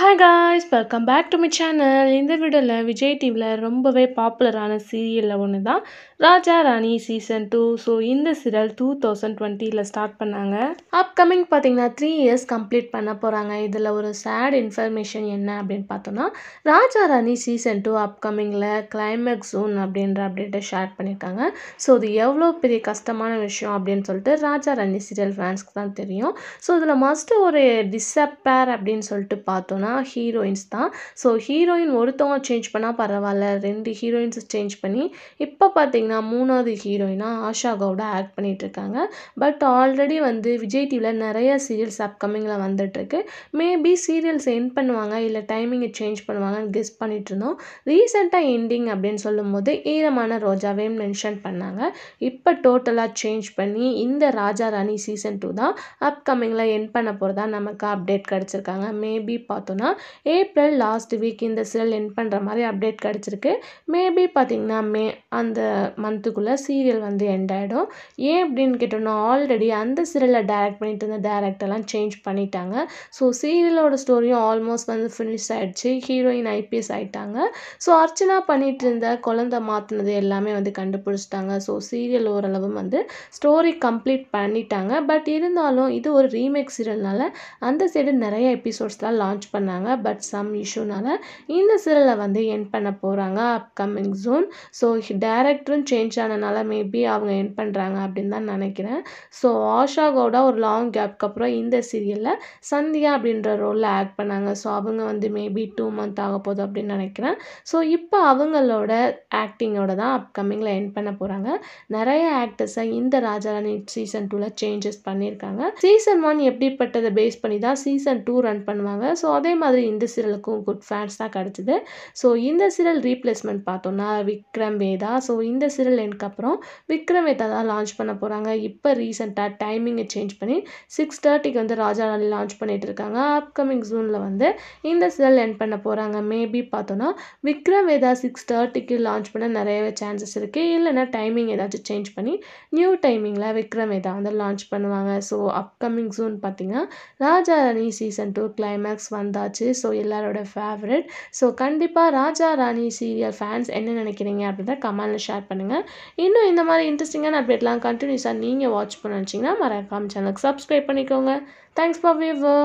Hi guys, welcome back to my channel. In this video, Vijay TVல ரொம்பவே popular serial ஒண்ணுதான் ராஜா Rani season 2. So இந்த serial 2020ல start பண்ணாங்க. Upcoming பாத்தீங்கன்னா 3 years complete பண்ண போறாங்க. இதுல ஒரு sad information என்ன அப்படினு பார்த்தோம்னா ராஜா ராணி season 2 upcomingல climax zone அப்படிங்கற அப்டேட் ஷேர் பண்ணிருக்காங்க. So இது எவ்வளவு பெரிய கஷ்டமான விஷயம் அப்படினு சொல்லிட்டு ராஜா ராணி serial fans தான் தெரியும். So இதுல must ஒரு disappear அப்படினு சொல்லிட்டு பார்த்தோம் heroines தான். So heroine ஒருத்தவங்க change பண்ணா பரவாயில்லை, ரெண்டு heroines change பண்ணி இப்ப பாத்தீங்கன்னா மூணாவது ஹீரோயினா ஆஷா கவுடா ஆக்ட் பண்ணிட்டு இருக்காங்க. பட் ஆல்ரெடி வந்து விஜய் டிவில நிறைய சீரியல்ஸ் அப்கமிங்ல வந்துட்டு இருக்கு. மேபி சீரியல்ஸ் எண்ட் பண்ணுவாங்க இல்ல டைமிங் சேஞ்ச் பண்ணுவாங்கன்னு கெஸ் பண்ணிட்டு இருந்தோம். ரீசன்ட்டா எண்டிங் அப்படினு சொல்லும்போது ஈரமான ரோஜாவே மென்ஷன் பண்ணாங்க. இப்ப டோட்டலா சேஞ்ச் பண்ணி இந்த ராஜா ராணி season 2 தான் அப்கமிங்ல எண்ட் பண்ண போறதா நமக்கு அப்டேட் கிடைச்சிருக்காங்க. மேபி பார்த்தோம்னா ஏப்ரல் லாஸ்ட் வீக் இந்த சீரியல் எண்ட் பண்ற மாதிரி அப்டேட் கிடைச்சிருக்கு. மேபி பாத்தீங்கன்னா மே அந்த மந்த்துக்குள்ள சீரியல் வந்து எண்ட் ஆயிடும். ஏன் அப்படினு கேட்டோம்னா ஆல்ரெடி அந்த சீரியலை டைரக்ட் பண்ணிட்டு இருந்த டைரக்டர் எல்லாம் சேஞ்ச் பண்ணிட்டாங்க. ஸோ சீரியலோட ஸ்டோரியும் ஆல்மோஸ்ட் வந்து ஃபினிஷ் ஆயிடுச்சு. ஹீரோயின் ஐபிஎஸ் ஆயிட்டாங்க. ஸோ அர்ச்சனா பண்ணிட்டு இருந்த குழந்தை மாத்தினது எல்லாமே வந்து கண்டுபிடிச்சிட்டாங்க. ஸோ சீரியல் ஓரளவு வந்து ஸ்டோரி கம்ப்ளீட் பண்ணிட்டாங்க. பட் இருந்தாலும் இது ஒரு ரீமேக் சீரியல்னால அந்த சைடு நிறைய எபிசோட்ஸ்லாம் லான்ச் பண்ணாங்க. பட் சம் இஷ்யூனால இந்த சீரியலை வந்து எண்ட் பண்ண போறாங்க அப்கமிங் ஜூன். ஸோ டைரக்டரும் சேஞ்ச் ஆனதுனால மேபி அவங்க எண்ட் பண்ணுறாங்க அப்படின்னு தான் நினைக்கிறேன். ஸோ ஆஷா கவுடா ஒரு லாங் கேப்க்கு அப்புறம் இந்த சீரியலில் சந்தியா அப்படின்ற ரோலில் ஆக்ட் பண்ணாங்க. ஸோ அவங்க வந்து மேபி 2 months ஆக போகுது அப்படின்னு நினைக்கிறேன். ஸோ இப்போ அவங்களோட ஆக்டிங்கோட தான் அப்கமிங்கில் எண்ட் பண்ண போகிறாங்க. நிறைய ஆக்டர்ஸை இந்த ராஜாராணி சீசன் 2ல சேஞ்சஸ் பண்ணியிருக்காங்க. சீசன் 1 எப்படிப்பட்டதை பேஸ் பண்ணி தான் சீசன் 2 ரன் பண்ணுவாங்க. ஸோ அதே மாதிரி இந்த சீரியலுக்கும் குட் ஃபேன்ஸ் தான் கிடச்சிது. ஸோ இந்த சீரியல் ரீப்ளேஸ்மெண்ட் பார்த்தோம்னா விக்ரம் வேதா. ஸோ இந்த சீரியல் எனக்கு அப்புறம் விக்ரம் வேதா தான் லான்ச் பண்ண போகிறாங்க. இப்போ ரீசெண்டாக டைமிங்கை சேஞ்ச் பண்ணி 6:30 வந்து ராஜா ராணி லான்ச் பண்ணிட்டு இருக்காங்க. அப்கமிங் ஜூனில் வந்து இந்த சீரியல் எண்ட் பண்ண போகிறாங்க. மேபி பார்த்தோன்னா விக்ரம் வேதா 6:30 லான்ச் பண்ண நிறையவே சான்சஸ் இருக்குது. இல்லைனா டைமிங் ஏதாச்சும் சேஞ்ச் பண்ணி நியூ டைமிங்கில் விக்ரம் வேதா வந்து லான்ச் பண்ணுவாங்க. ஸோ அப்கமிங் ஜூன் பார்த்தீங்கன்னா ராஜா ராணி சீசன் 2 கிளைமேக்ஸ் வந்தாச்சு. ஸோ எல்லாரோட ஃபேவரட். ஸோ கண்டிப்பாக ராஜா ராணி சீரியல் ஃபேன்ஸ் என்ன நினைக்கிறீங்க அப்படின்றத கமெண்ட்டில் ஷேர் பண்ணுங்கள். இன்னும் இந்த மாதிரி இன்ட்ரெஸ்டிங்கான அப்டேட்லாம் கண்டினியூஸாக நீங்கள் வாட்ச் பண்ண நினச்சிங்கன்னா மறக்காம சேனலுக்கு சப்ஸ்கிரைப் பண்ணிக்கோங்க. Thanks for view.